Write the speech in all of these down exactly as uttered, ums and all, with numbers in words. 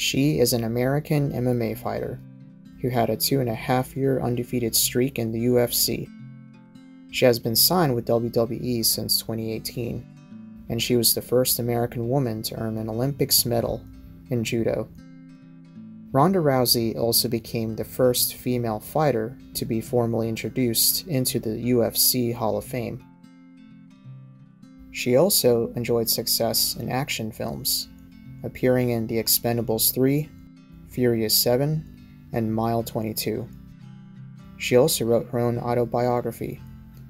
She is an American M M A fighter who had a two and a half year undefeated streak in the U F C. She has been signed with W W E since twenty eighteen, and she was the first American woman to earn an Olympics medal in judo. Ronda Rousey also became the first female fighter to be formally introduced into the U F C Hall of Fame. She also enjoyed success in action films, appearing in The Expendables three, Furious seven, and Mile twenty-two. She also wrote her own autobiography,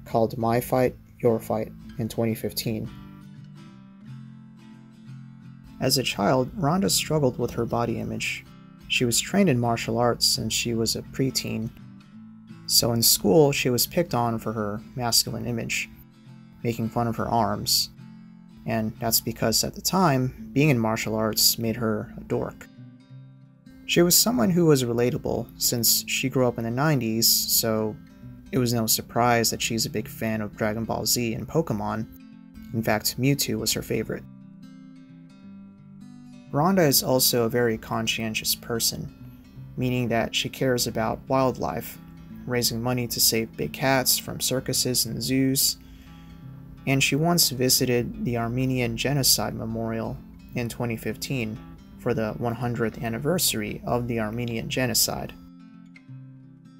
called My Fight, Your Fight, in twenty fifteen. As a child, Ronda struggled with her body image. She was trained in martial arts since she was a preteen, so in school she was picked on for her masculine image, making fun of her arms, and that's because at the time, being in martial arts made her a dork. She was someone who was relatable since she grew up in the nineties, so it was no surprise that she's a big fan of Dragon Ball Z and Pokemon. In fact, Mewtwo was her favorite. Ronda is also a very conscientious person, meaning that she cares about wildlife, raising money to save big cats from circuses and zoos, and she once visited the Armenian Genocide Memorial in twenty fifteen for the one hundredth anniversary of the Armenian Genocide.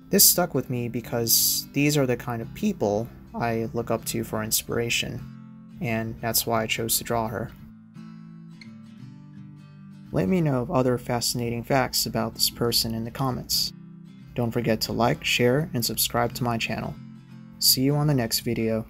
This stuck with me because these are the kind of people I look up to for inspiration, and that's why I chose to draw her. Let me know of other fascinating facts about this person in the comments. Don't forget to like, share, and subscribe to my channel. See you on the next video.